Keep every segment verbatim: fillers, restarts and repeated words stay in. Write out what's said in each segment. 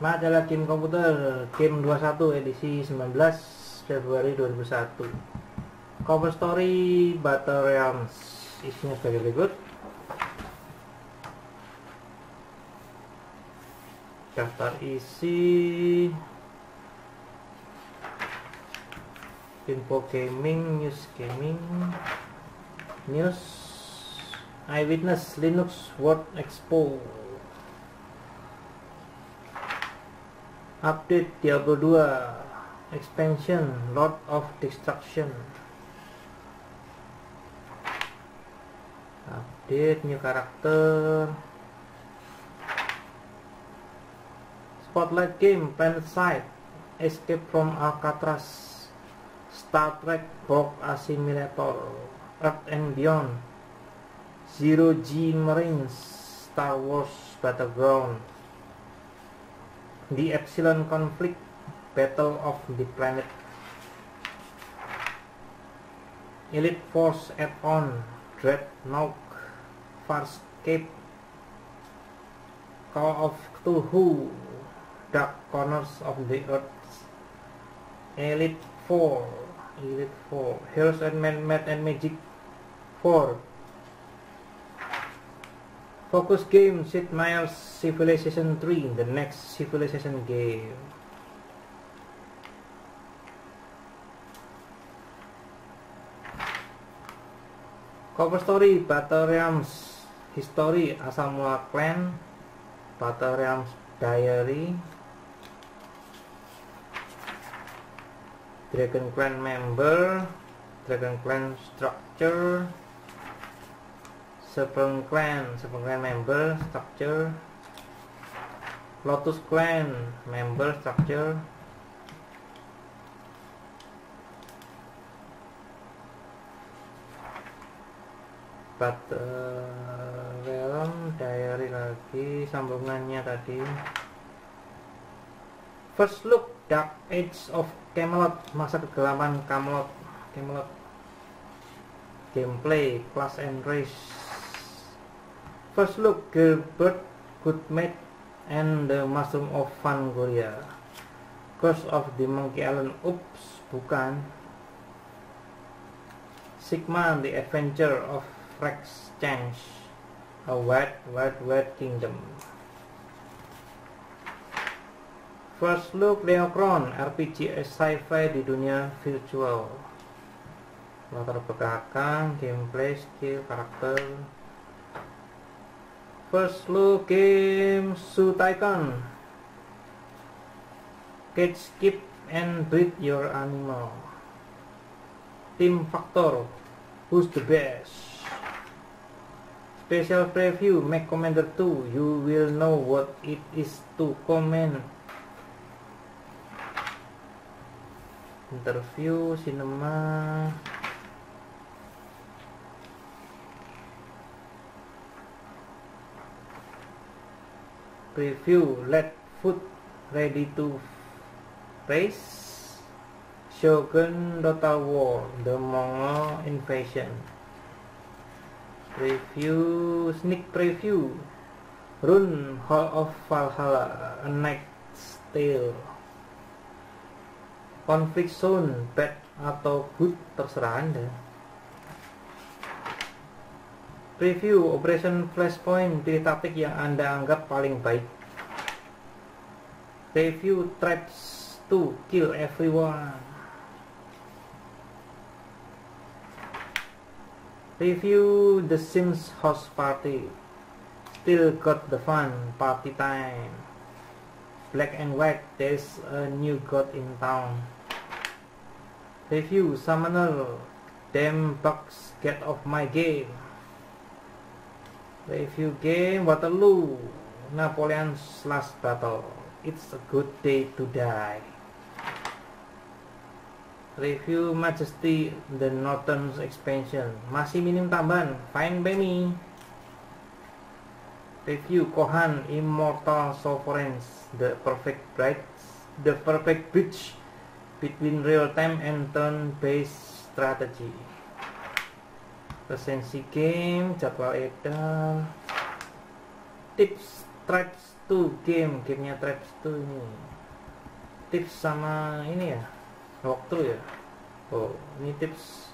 Majalah Game Komputer Game dua puluh satu edisi sembilan belas Februari dua ribu satu. Cover story Battle Realms, isinya sebagai berikut. Daftar isi info gaming, news gaming, news eyewitness, Linux World Expo, update Diablo dua, expansion Lord of Destruction, update new karakter, spotlight game Planet Side, Escape from Alcatraz, Star Trek Borg Assimilator, Earth and Beyond, Zero-G Marines, Star Wars Battleground, The Epsilon Conflict, Battle of the Planet, Elite Force Add-on, Dreadnought, Farscape, Call of Cthulhu, Dark Corners of the Earth, Elite Four, Elite Four, Heroes and Mad and Magic Four, Focus Game Sid Meier Civilization three, the next Civilization game. Cover story Battle Realms, history Asamuala Clan, Battle Realms Diary, Dragon Clan member, Dragon Clan structure, Serpent Clan, Serpent Clan member, structure, Lotus Clan member, structure, Battle Realm Diary lagi, sambungannya tadi. First look Dark Age of Camelot, masa kegelapan Camelot, Camelot. Gameplay class and race. First look, Gilbert, Goodmate, and the Mushroom of Fangoria. Curse of the Monkey Island, oops, bukan. Sigma, the Adventure of Rex Change, a wide, wide, wide kingdom. First look, Leochron, R P G sci-fi di dunia virtual. Latar belakang, gameplay, skill, karakter. First look game Zoo Tycoon, Cage Keep and Breed Your Animal, Team Factor, Who's the Best, Special Preview Mech Commander two, You Will Know What It Is to Command, Interview, Cinema, Preview, Let Foot Ready to Race, Shogun Total War, The Mongol Invasion, Preview, Sneak Preview, Rune Hall of Valhalla, A Knight's Tale, Conflict Zone, Bad atau Good, terserah Anda. Preview Operation Flashpoint, pilih taktik yang Anda anggap paling baik. Preview Tribes dua, Kill Everyone. Preview The Sims House Party, Still Got the Fun, Party Time, Black and White, There's a New God in Town. Preview Summoner, Damn Bugs, Get Off My Game. Review game Waterloo, Napoleon's Last Battle, It's a Good Day to Die. Review Majesty The Northern Expansion, masih minim tambahan, fine by me. Review Kohan Immortal Sovereigns, The Perfect Bridge, The Perfect Bridge Between Real Time and Turn-Based Strategy. Resensi game, jadwal edar, tips Tribes tuh game gamenya Tribes tuh ini tips sama ini ya walkthrough ya. Oh ini tips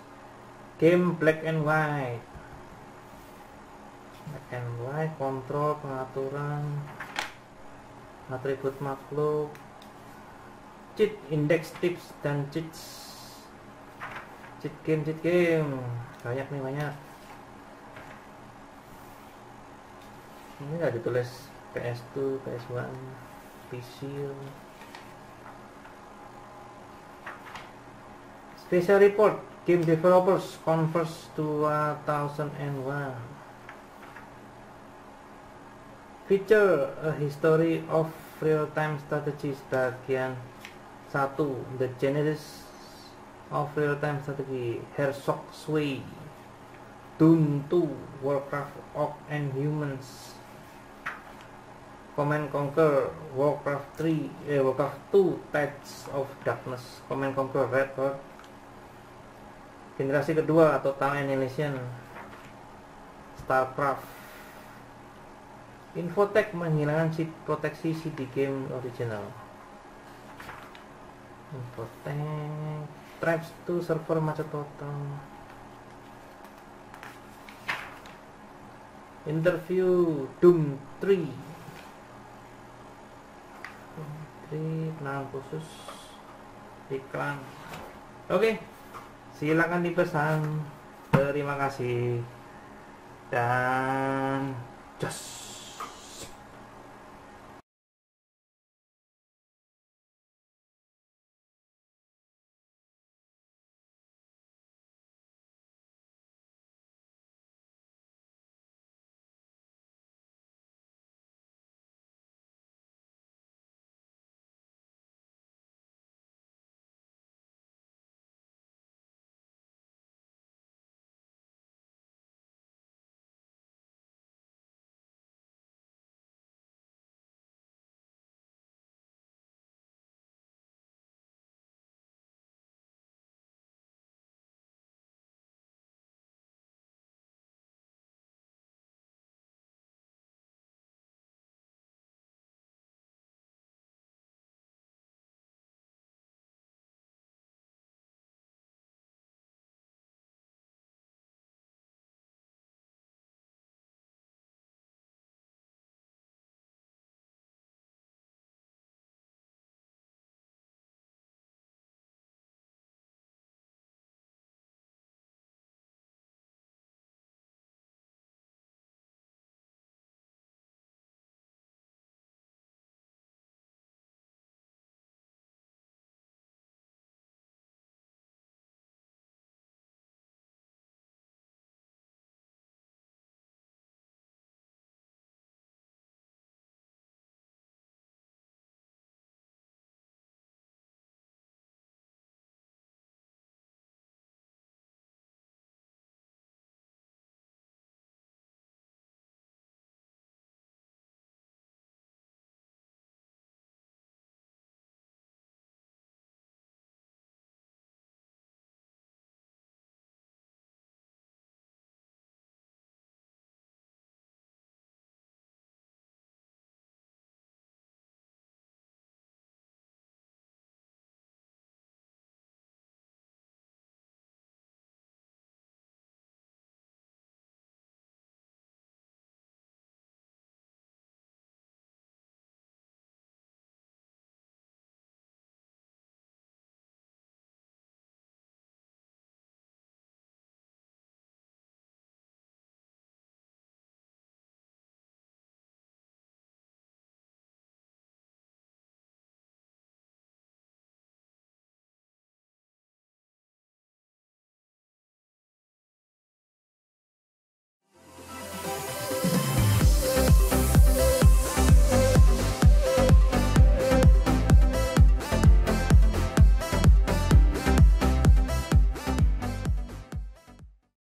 game Black and White. Black and White kontrol pengaturan atribut makhluk, cheat index tips dan cheats, cheat game cheat game banyak nih banyak. Ini nggak ditulis P S dua, P S satu, P C. Special report game developers conference two thousand one. Feature a history of real-time strategies bagian satu, the genesis of real-time strategy, Herzog Sway, Doom two, Warcraft Orc and Humans, Command Conquer, Warcraft three, eh, Warcraft two, Tides of Darkness, Command Conquer Red Horde, generasi kedua, Total Annihilation, Starcraft. Infotech menghilangkan si proteksi C D game original. Infotech Tribes two server macet total. Interview Doom three. Doom three penawaran khusus iklan. Oke, silakan dipesan. Terima kasih dan jos.